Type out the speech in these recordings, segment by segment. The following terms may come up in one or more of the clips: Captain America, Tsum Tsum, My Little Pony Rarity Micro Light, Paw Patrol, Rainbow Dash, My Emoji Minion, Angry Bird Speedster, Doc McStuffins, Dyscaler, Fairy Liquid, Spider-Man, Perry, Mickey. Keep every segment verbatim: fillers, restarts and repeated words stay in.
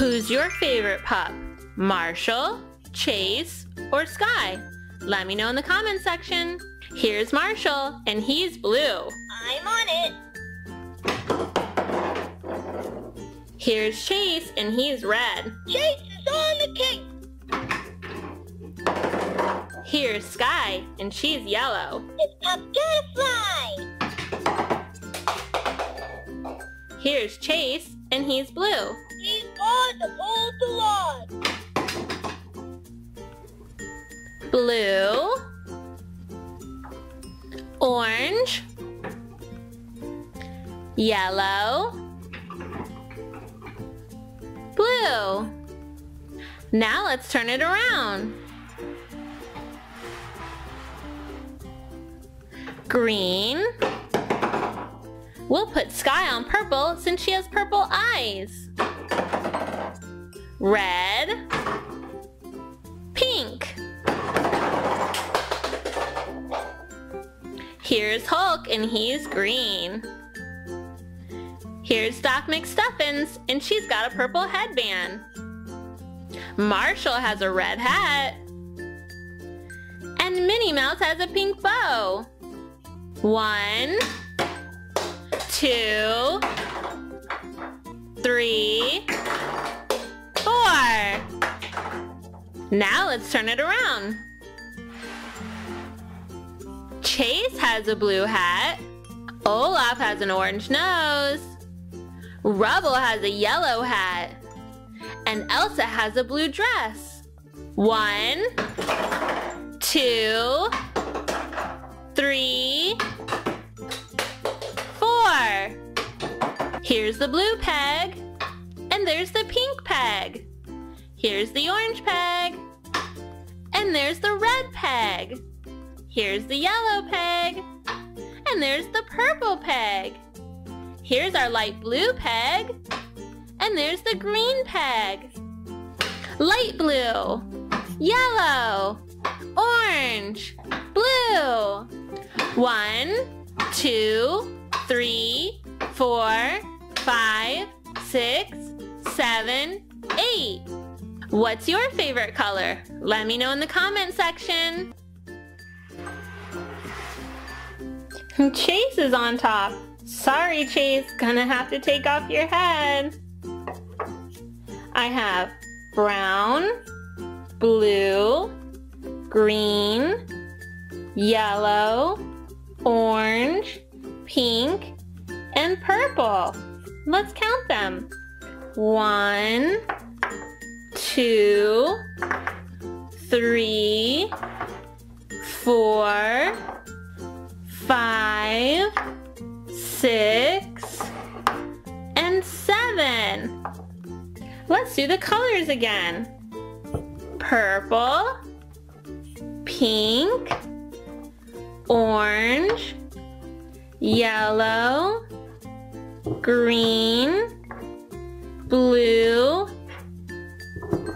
Who's your favorite pup? Marshall, Chase, or Sky? Let me know in the comment section. Here's Marshall, and he's blue. I'm on it. Here's Chase, and he's red. Chase is on the cake. Here's Sky, and she's yellow. It's Pup Gotta Fly! Here's Chase, and he's blue. He's on the pole to launch. Blue. Orange. Yellow. Blue. Now let's turn it around. Green. We'll put Sky on purple since she has purple eyes. Red. Pink. Here's Hulk, and he's green. Here's Doc McStuffins, and she's got a purple headband. Marshall has a red hat. And Minnie Mouse has a pink bow. One, two, three, four. Now let's turn it around. Chase has a blue hat. Olaf has an orange nose. Rubble has a yellow hat. And Elsa has a blue dress. One, two, three, four. Here's the blue peg, and there's the pink peg. Here's the orange peg, and there's the red peg. Here's the yellow peg, and there's the purple peg. Here's our light blue peg, and there's the green peg. Light blue, yellow, orange, blue. One, two, three, four, five, six, seven, eight. What's your favorite color? Let me know in the comment section. Chase is on top. Sorry, Chase, gonna have to take off your head. I have brown, blue, green, yellow, orange, pink, and purple. Let's count them. One, two, three, four, five, six, and seven. Let's do the colors again. Purple, pink, orange, yellow, green, blue,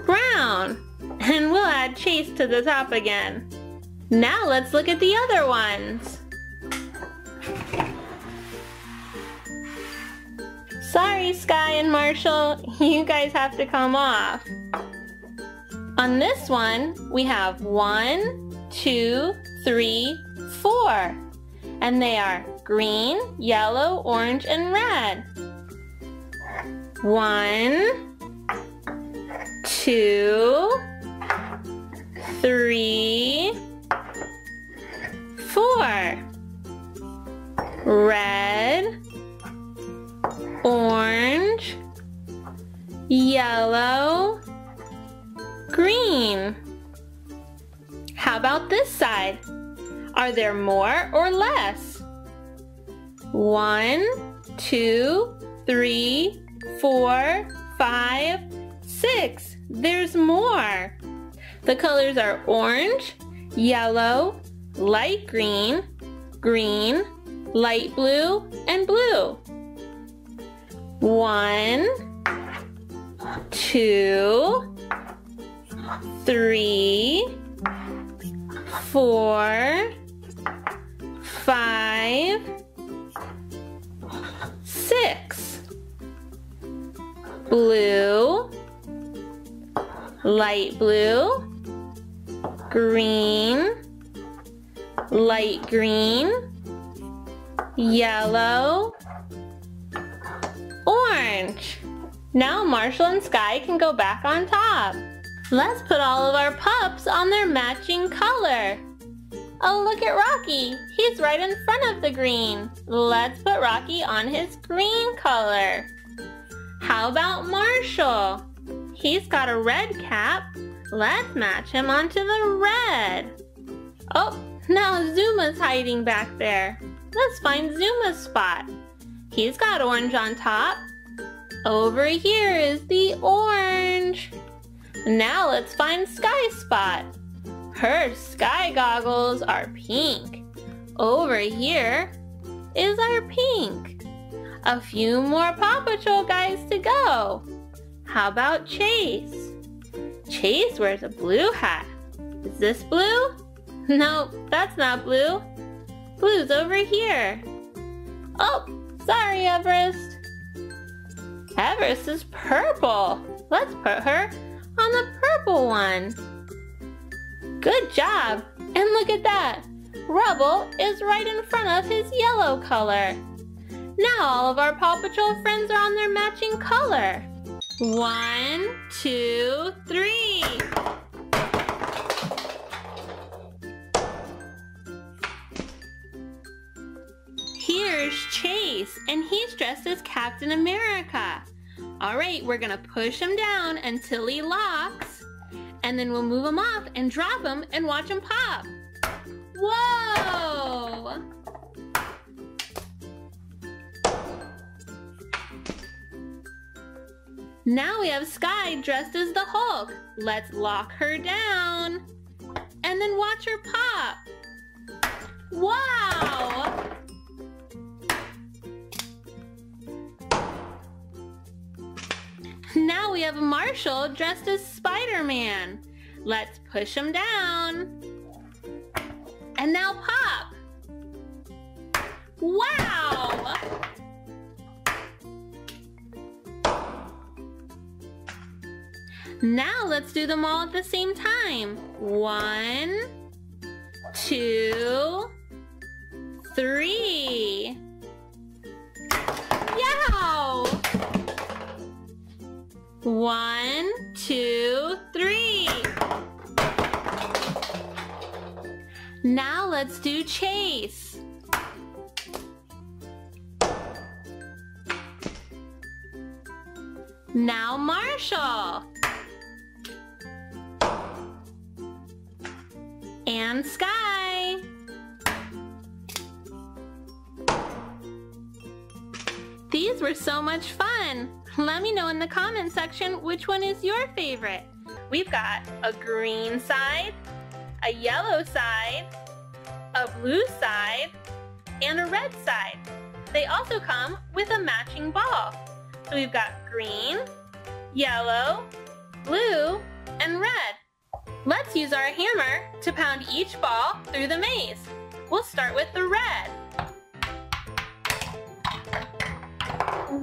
brown. And we'll add Chase to the top again. Now let's look at the other ones. Sorry, Sky and Marshall, you guys have to come off. On this one, we have one, two, three, four. And they are green, yellow, orange, and red. One, two, three, four. Red, orange, yellow, green. How about this side? Are there more or less? One, two, three, four, five, six. There's more. The colors are orange, yellow, light green, green, light blue, and blue. One, two, three, four, five, six. Blue, light blue, green, light green, yellow, orange. Now Marshall and Sky can go back on top. Let's put all of our pups on their matching color. Oh, look at Rocky. He's right in front of the green. Let's put Rocky on his green color. How about Marshall? He's got a red cap. Let's match him onto the red. Oh, now Zuma's hiding back there. Let's find Zuma's spot. He's got orange on top. Over here is the orange. Now let's find Sky's spot. Her sky goggles are pink. Over here is our pink. A few more Paw Patrol guys to go. How about Chase? Chase wears a blue hat. Is this blue? No, that's not blue. Blue's over here. Oh, sorry, Everest. Everest is purple. Let's put her on the purple one. Good job. And look at that. Rubble is right in front of his yellow color. Now all of our Paw Patrol friends are on their matching color. One, two, three. Here's Chase, and he's dressed as Captain America. All right, we're gonna push him down until he locks, and then we'll move him up and drop him and watch him pop. Whoa! Now we have Sky dressed as the Hulk. Let's lock her down and then watch her pop. Wow! Now we have Marshall dressed as Spider-Man. Let's push him down. And now pop. Wow! Now let's do them all at the same time. One, two, three. Yow! One, two, three. Now let's do Chase. Now Marshall. And Sky. These were so much fun. Let me know in the comment section which one is your favorite. We've got a green side, a yellow side, a blue side, and a red side. They also come with a matching ball. So we've got green, yellow, blue, and red. Let's use our hammer to pound each ball through the maze. We'll start with the red.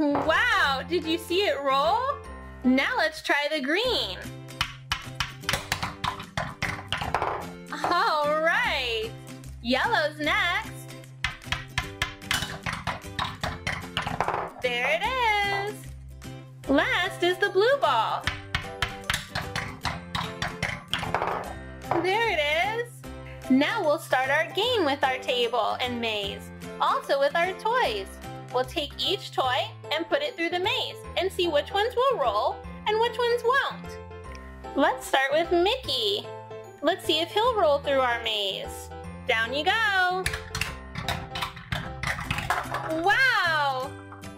Wow, did you see it roll? Now let's try the green. All right, yellow's next. There it is. Last is the blue ball. There it is. Now we'll start our game with our table and maze, also with our toys. We'll take each toy and put it through the maze and see which ones will roll and which ones won't. Let's start with Mickey. Let's see if he'll roll through our maze. Down you go. Wow!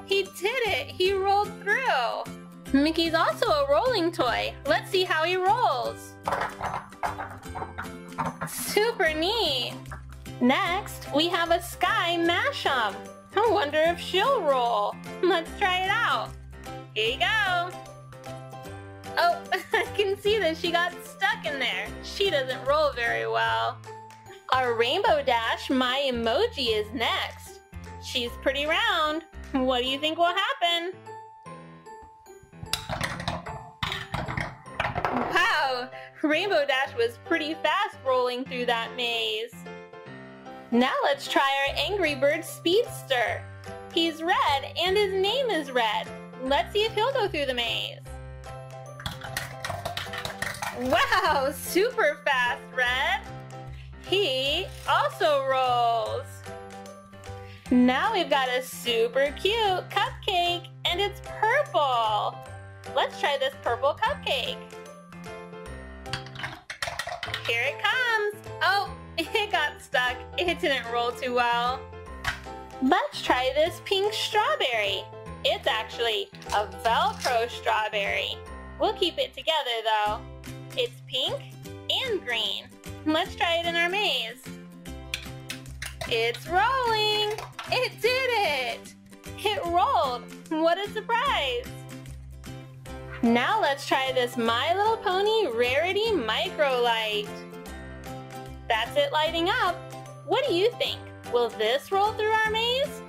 He did it. He rolled through. Mickey's also a rolling toy. Let's see how he rolls. Super neat. Next, we have a Sky mashup. I wonder if she'll roll. Let's try it out. Here you go. Oh, I can see that she got stuck in there. She doesn't roll very well. Our Rainbow Dash My Emoji is next. She's pretty round. What do you think will happen? Wow, Rainbow Dash was pretty fast rolling through that maze. Now let's try our Angry Bird Speedster. He's red and his name is red. Let's see if he'll go through the maze. Wow, super fast, Red. He also rolls. Now we've got a super cute cupcake and it's purple. Let's try this purple cupcake. Here it comes. Oh, it got stuck. It didn't roll too well. Let's try this pink strawberry. It's actually a Velcro strawberry. We'll keep it together though. It's pink and green. Let's try it in our maze. It's rolling. It did it. It rolled. What a surprise. Now let's try this My Little Pony Rarity Micro Light. That's it lighting up. What do you think? Will this roll through our maze?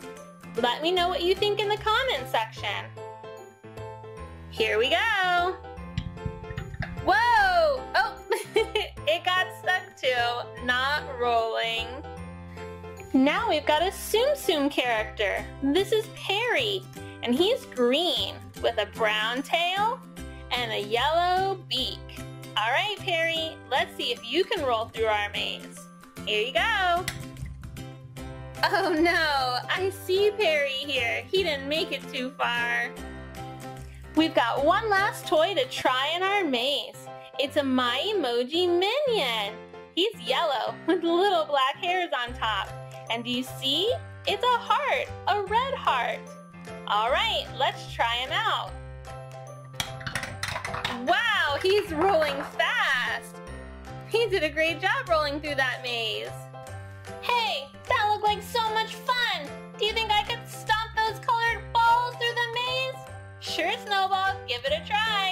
Let me know what you think in the comments section. Here we go. Whoa! Oh, it got stuck too, not rolling. Now we've got a Tsum Tsum character. This is Perry, and he's green with a brown tail and a yellow beak. All right, Perry, let's see if you can roll through our maze. Here you go. Oh no, I see Perry here. He didn't make it too far. We've got one last toy to try in our maze. It's a My Emoji Minion. He's yellow with little black hairs on top. And do you see? It's a heart, a red heart. All right, let's try him out. Wow, he's rolling fast. He did a great job rolling through that maze. Hey, that looked like so much fun. Do you think I could stomp those colored balls through the maze? Sure, Snowball, give it a try.